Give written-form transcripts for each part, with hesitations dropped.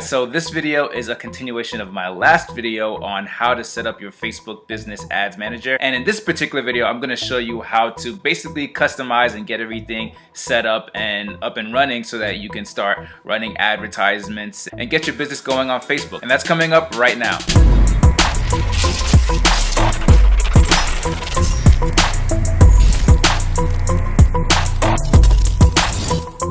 So this video is a continuation of my last video on how to set up your Facebook Business Ads Manager. And in this particular video, I'm gonna show you how to basically customize and get everything set up and running so that you can start running advertisements and get your business going on Facebook. And that's coming up right now.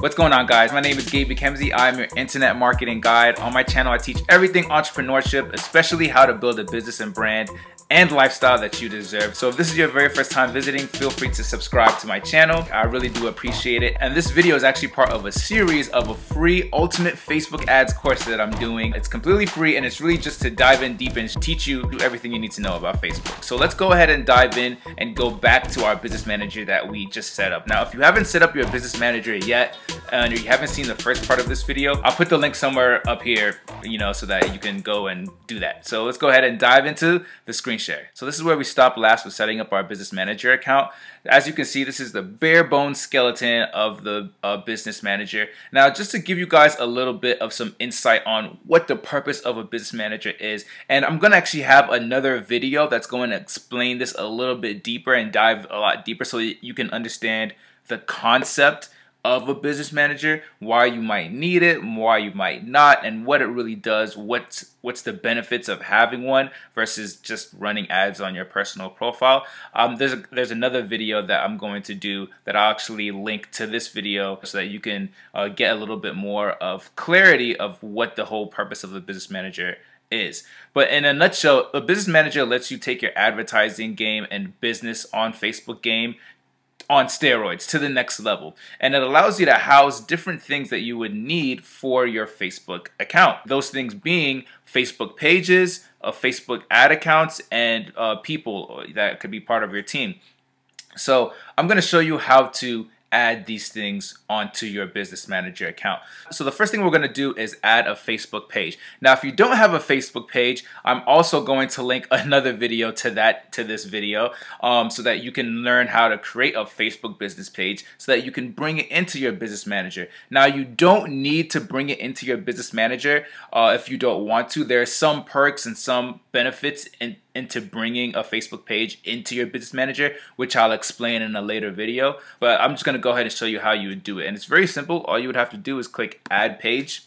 What's going on, guys? My name is Gabe Ekemezie. I'm your internet marketing guide. On my channel, I teach everything entrepreneurship, especially how to build a business and brand and lifestyle that you deserve. So if this is your very first time visiting, feel free to subscribe to my channel. I really do appreciate it. And this video is actually part of a series of a free ultimate Facebook ads course that I'm doing. It's completely free and it's really just to dive in deep and teach you everything you need to know about Facebook. So let's go ahead and dive in and go back to our business manager that we just set up. Now, if you haven't set up your business manager yet, and you haven't seen the first part of this video, I'll put the link somewhere up here, you know, so that you can go and do that. So let's go ahead and dive into the screen share. So this is where we stopped last with setting up our business manager account. As you can see, this is the bare bones skeleton of the business manager. Now, just to give you guys a little bit of some insight on what the purpose of a business manager is, and I'm gonna actually have another video that's going to explain this a little bit deeper and dive a lot deeper so that you can understand the concept of a business manager, why you might need it, why you might not, and what it really does, what's the benefits of having one versus just running ads on your personal profile. There's another video that I'm going to do that I'll actually link to this video so that you can get a little bit more of clarity of what the whole purpose of a business manager is. But in a nutshell, a business manager lets you take your advertising game and business on Facebook game on steroids to the next level, and it allows you to house different things that you would need for your Facebook account. Those things being Facebook pages, Facebook ad accounts, and people that could be part of your team. So I'm going to show you how to add these things onto your business manager account. So the first thing we're going to do is add a Facebook page. Now, if you don't have a Facebook page, I'm also going to link another video to this video so that you can learn how to create a Facebook business page so that you can bring it into your business manager. Now, you don't need to bring it into your business manager if you don't want to. There are some perks and some benefits into bringing a Facebook page into your business manager, which I'll explain in a later video, but I'm just gonna go ahead and show you how you would do it. And it's very simple. All you would have to do is click add page,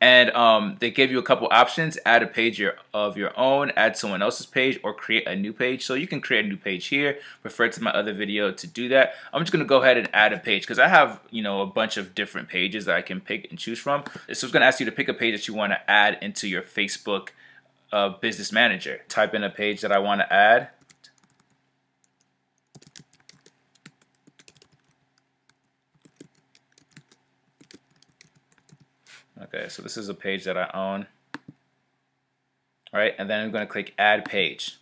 and they give you a couple options: add a page of your own, add someone else's page, or create a new page. So you can create a new page here. Refer to my other video to do that. I'm just gonna go ahead and add a page because I have, you know, a bunch of different pages that I can pick and choose from. So it's gonna ask you to pick a page that you want to add into your Facebook business manager. Type in a page that I want to add. Okay, so this is a page that I own. All right, and then I'm going to click add page.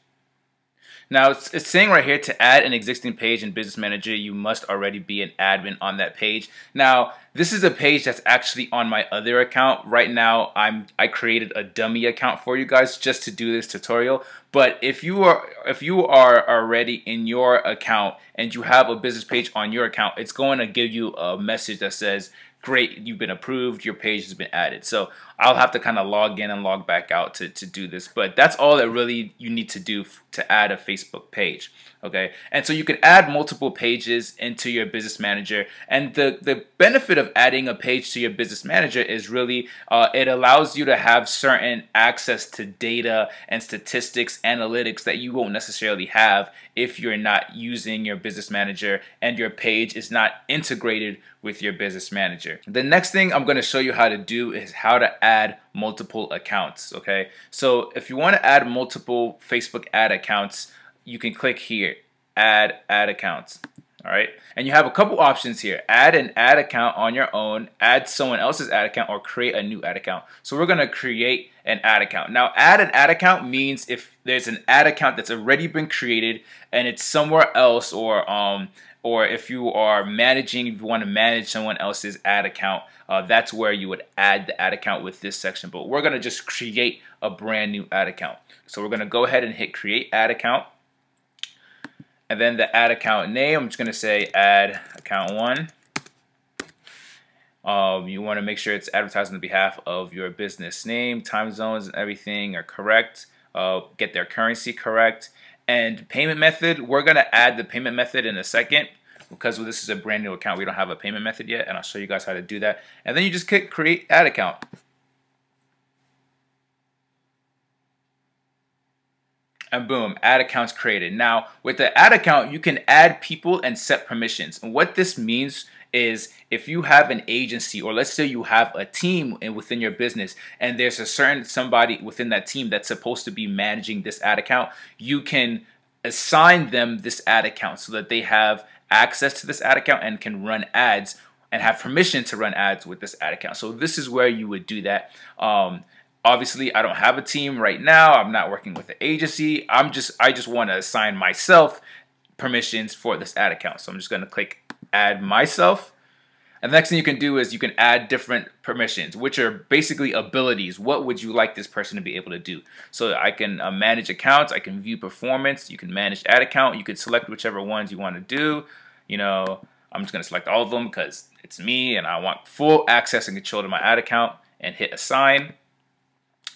Now it's saying right here, to add an existing page in Business Manager, you must already be an admin on that page. Now, this is a page that's actually on my other account. Right now, I created a dummy account for you guys just to do this tutorial. But if you are already in your account and you have a business page on your account, it's going to give you a message that says, great, you've been approved, your page has been added. So I'll have to kind of log in and log back out to do this. But that's all that really you need to do to add a Facebook page. Okay, and so you can add multiple pages into your business manager. And the benefit of adding a page to your business manager is really it allows you to have certain access to data and statistics, analytics that you won't necessarily have if you're not using your business manager and your page is not integrated with your business manager. The next thing I'm going to show you how to do is how to add multiple accounts. Okay, so if you want to add multiple Facebook ad accounts, you can click here, add ad accounts. All right, and you have a couple options here: add an ad account on your own, add someone else's ad account, or create a new ad account. So we're going to create an ad account. Now, add an ad account means if there's an ad account that's already been created and it's somewhere else, or if you are managing, if you want to manage someone else's ad account, that's where you would add the ad account with this section. But we're going to just create a brand new ad account. So we're going to go ahead and hit create ad account. And then the ad account name, I'm just going to say ad account 1. You want to make sure it's advertised on behalf of your business name, time zones, and everything are correct. Get their currency correct. And payment method, we're going to add the payment method in a second because this is a brand new account. We don't have a payment method yet, and I'll show you guys how to do that. And then you just click create ad account. And boom, ad account's created. Now, with the ad account, you can add people and set permissions. And what this means is if you have an agency, or let's say you have a team within your business, and there's a certain somebody within that team that's supposed to be managing this ad account, you can assign them this ad account so that they have access to this ad account and can run ads and have permission to run ads with this ad account. So this is where you would do that. Obviously, I don't have a team right now. I'm not working with an agency. I just want to assign myself permissions for this ad account. So I'm just going to click add myself. And the next thing you can do is you can add different permissions, which are basically abilities. What would you like this person to be able to do? So I can manage accounts. I can view performance. You can manage ad account. You can select whichever ones you want to do. You know, I'm just going to select all of them because it's me and I want full access and control to my ad account, and hit assign.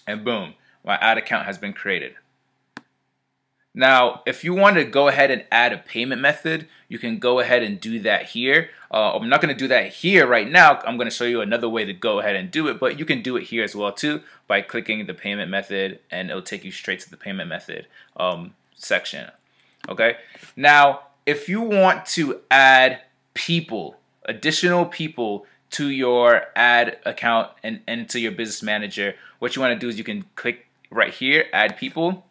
And boom, my ad account has been created. Now, if you want to go ahead and add a payment method, you can go ahead and do that here. I'm not going to do that here right now. I'm going to show you another way to go ahead and do it, but you can do it here as well too by clicking the payment method, and it'll take you straight to the payment method section. Okay. Now, if you want to add people, additional people to your ad account and to your business manager, what you want to do is you can click right here, add people,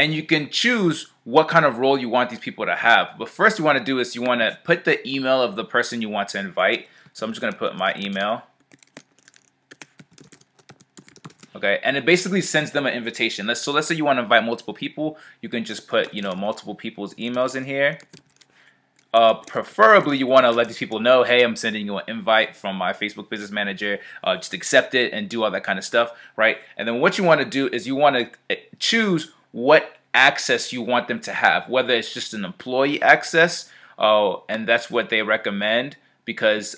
and you can choose what kind of role you want these people to have. But first you want to do is you want to put the email of the person you want to invite. So I'm just going to put my email. Okay, and it basically sends them an invitation. So let's say you want to invite multiple people. You can just put, you know, multiple people's emails in here. Preferably you want to let these people know, hey, I'm sending you an invite from my Facebook Business Manager, just accept it and do all that kind of stuff, right? And then what you want to do is you want to choose what access you want them to have, whether it's just an employee access, and that's what they recommend because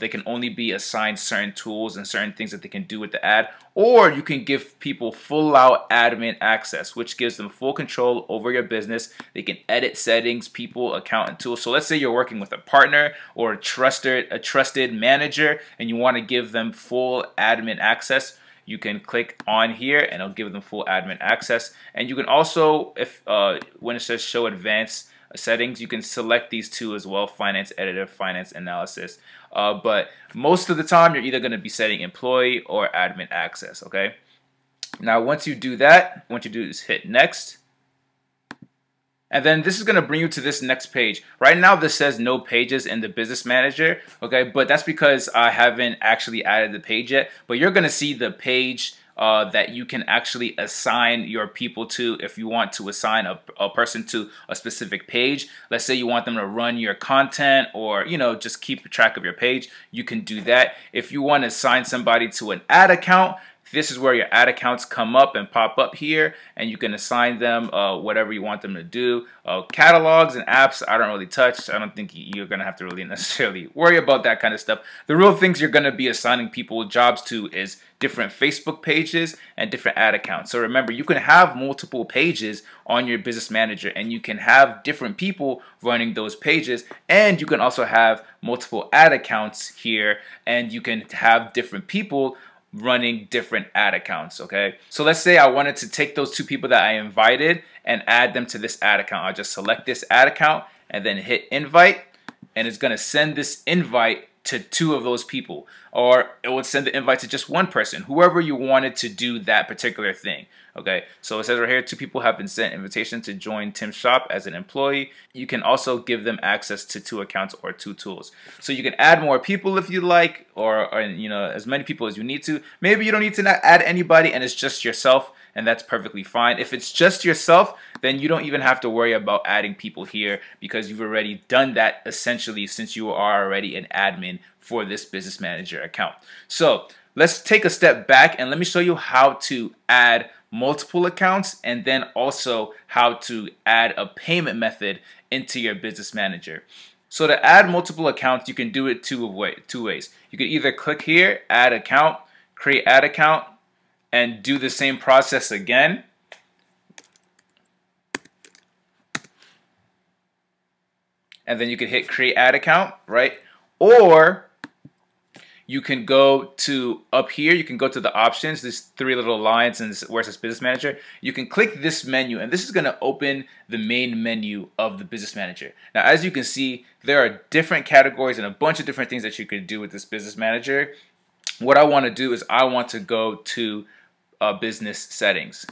they can only be assigned certain tools and certain things that they can do with the ad, or you can give people full-out admin access, which gives them full control over your business. They can edit settings, people, account, and tools. So let's say you're working with a partner or a trusted manager, and you want to give them full admin access. You can click on here, and it'll give them full admin access. And you can also, if when it says show advanced settings, you can select these two as well, finance editor, finance analysis, but most of the time you're either going to be setting employee or admin access. Okay, now once you do that, what you do is hit next, and then this is going to bring you to this next page. Right now this says no pages in the business manager, okay, but that's because I haven't actually added the page yet, but you're going to see the page that you can actually assign your people to. If you want to assign a person to a specific page, let's say you want them to run your content or, you know, just keep track of your page, you can do that. If you want to assign somebody to an ad account, this is where your ad accounts come up and pop up here, and you can assign them whatever you want them to do. Catalogs and apps, I don't really touch. I don't think you're going to have to really necessarily worry about that kind of stuff. The real things you're going to be assigning people jobs to is different Facebook pages and different ad accounts. So remember, you can have multiple pages on your business manager, and you can have different people running those pages, and you can also have multiple ad accounts here, and you can have different people running different ad accounts. Okay, so let's say I wanted to take those two people that I invited and add them to this ad account. I'll just select this ad account and then hit invite, and it's going to send this invite to two of those people, or it would send the invite to just one person, whoever you wanted to do that particular thing. Okay, so it says right here, two people have been sent invitation to join Tim's shop as an employee. You can also give them access to two accounts or two tools. So you can add more people if you like, or you know, as many people as you need to. Maybe you don't need to not add anybody and it's just yourself, and that's perfectly fine. If it's just yourself, then you don't even have to worry about adding people here because you've already done that essentially, since you are already an admin for this business manager account. So let's take a step back and let me show you how to add multiple accounts and then also how to add a payment method into your business manager. So to add multiple accounts, you can do it two ways. You can either click here, add account, create ad account, and do the same process again. And then you can hit create ad account, right? Or you can go to up here, you can go to the options, these three little lines and where it says Business Manager. You can click this menu, and this is gonna open the main menu of the Business Manager. Now, as you can see, there are different categories and a bunch of different things that you could do with this Business Manager. What I wanna do is I want to go to business settings.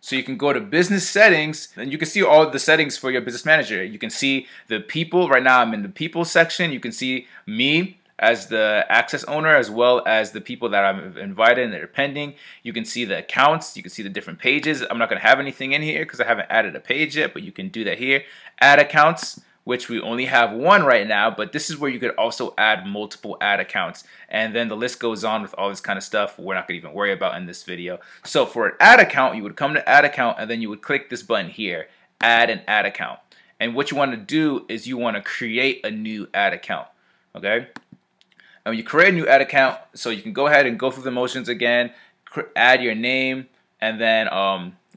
So you can go to business settings and you can see all of the settings for your business manager. You can see the people. Right now I'm in the people section. You can see me as the access owner, as well as the people that I've invited and that are pending. You can see the accounts. You can see the different pages. I'm not going to have anything in here because I haven't added a page yet, but you can do that here. Add accounts, which we only have one right now, but this is where you could also add multiple ad accounts. And then the list goes on with all this kind of stuff we're not gonna even worry about in this video. So for an ad account, you would come to ad account and then you would click this button here, add an ad account. And what you wanna do is you wanna create a new ad account, okay? And when you create a new ad account, so you can go ahead and go through the motions again, add your name, and then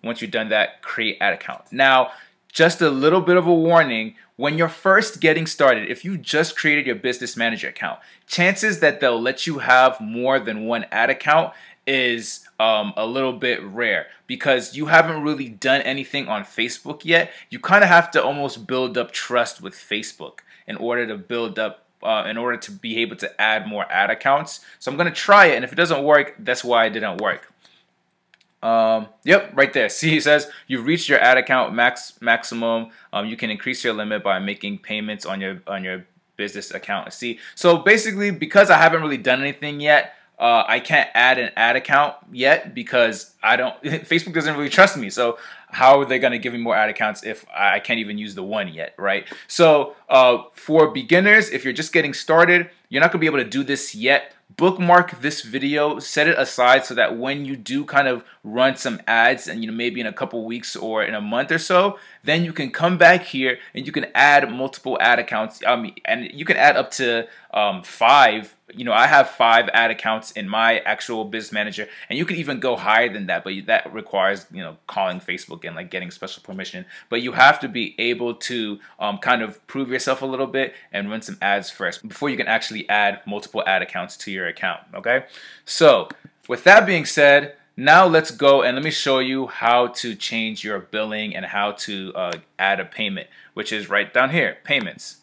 once you've done that, create ad account. Now, just a little bit of a warning, when you're first getting started, if you just created your business manager account, chances that they'll let you have more than one ad account is a little bit rare because you haven't really done anything on Facebook yet. You kind of have to almost build up trust with Facebook in order to build up in order to be able to add more ad accounts. So I'm gonna try it, and if it doesn't work, that's why it didn't work. Yep, right there. See, it says you've reached your ad account maximum. You can increase your limit by making payments on your business account. See, so basically, because I haven't really done anything yet, I can't add an ad account yet because I don't. Facebook doesn't really trust me. So how are they gonna give me more ad accounts if I can't even use the one yet, right? So for beginners, if you're just getting started, you're not gonna be able to do this yet. Bookmark this video, set it aside so that when you do kind of run some ads and maybe in a couple weeks or in a month or so, then you can come back here and you can add multiple ad accounts. And you can add up to 5. I have 5 ad accounts in my actual business manager, and you can even go higher than that, but that requires calling Facebook and getting special permission. But you have to be able to kind of prove yourself a little bit and run some ads first before you can actually add multiple ad accounts to your account. Okay, so with that being said, now let's go and let me show you how to change your billing and how to add a payment, which is right down here, payments.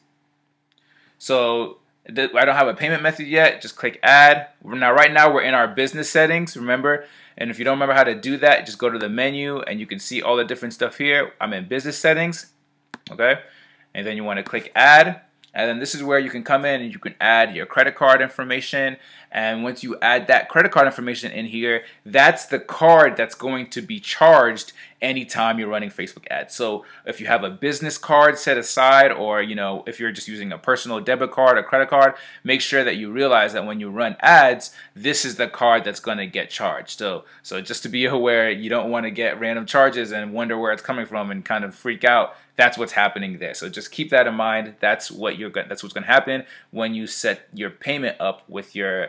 So I don't have a payment method yet. Just click add. Now, right now we're in our business settings, remember? And if you don't remember how to do that, just go to the menu and you can see all the different stuff here. I'm in business settings, okay? And then you want to click add. And then this is where you can come in and you can add your credit card information. And once you add that credit card information in here, that's the card that's going to be charged anytime you're running Facebook ads. So if you have a business card set aside, or if you're just using a personal debit card or credit card, make sure that you realize that when you run ads, this is the card that's going to get charged. So just to be aware, you don't want to get random charges and wonder where it's coming from and kind of freak out. That's what's happening there. So just keep that in mind. That's what's gonna happen when you set your payment up with your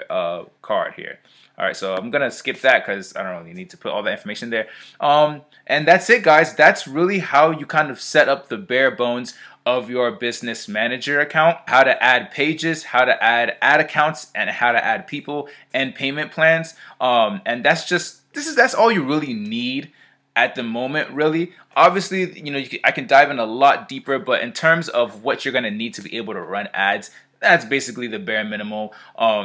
card here. All right, so I'm gonna skip that because I don't really need to put all that information there. And that's it, guys. That's really how you kind of set up the bare bones of your business manager account, how to add pages, how to add ad accounts, and how to add people and payment plans. And that's all you really need at the moment, really. Obviously, I can dive in a lot deeper, but in terms of what you're gonna need to be able to run ads, that's basically the bare minimum.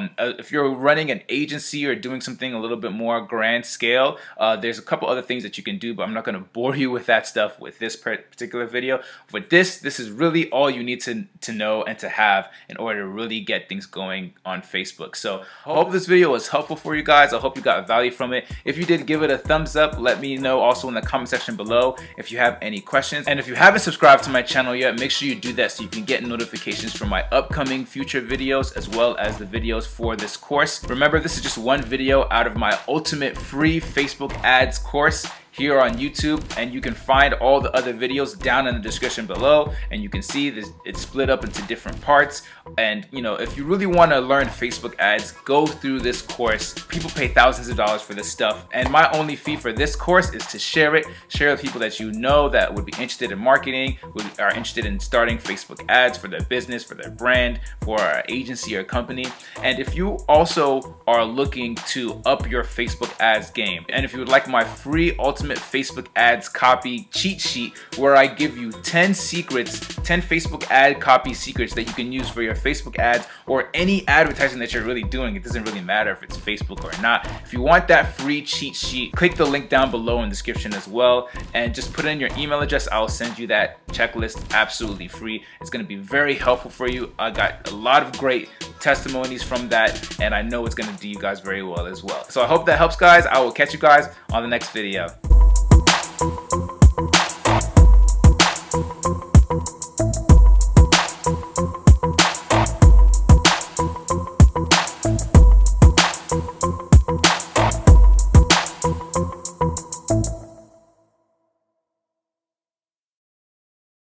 If you're running an agency or doing something a little bit more grand scale, there's a couple other things that you can do, but I'm not gonna bore you with that stuff with this particular video. But this is really all you need to know and to have in order to really get things going on Facebook. So I hope this video was helpful for you guys. I hope you got value from it. If you did, give it a thumbs up. Let me know also in the comment section below if you have any questions. And if you haven't subscribed to my channel yet, make sure you do that so you can get notifications for my upcoming future videos, as well as the videos for this course. Remember, this is just one video out of my ultimate free Facebook ads course. here on YouTube, and you can find all the other videos down in the description below, and you can see this, it's split up into different parts. And you know, if you really want to learn Facebook ads, go through this course. People pay thousands of dollars for this stuff, and my only fee for this course is to share it. Share with people that you know that would be interested in marketing, who are interested in starting Facebook ads for their business, for their brand, for our agency or company. And if you also are looking to up your Facebook ads game, and if you would like my free ultimate Facebook ads copy cheat sheet, where I give you 10 secrets, 10 Facebook ad copy secrets that you can use for your Facebook ads or any advertising that you're really doing. It doesn't really matter if it's Facebook or not. If you want that free cheat sheet, click the link down below in the description as well, and just put in your email address. I'll send you that checklist absolutely free. It's going to be very helpful for you. I got a lot of great testimonies from that, and I know it's going to do you guys very well as well. So I hope that helps, guys. I will catch you guys on the next video.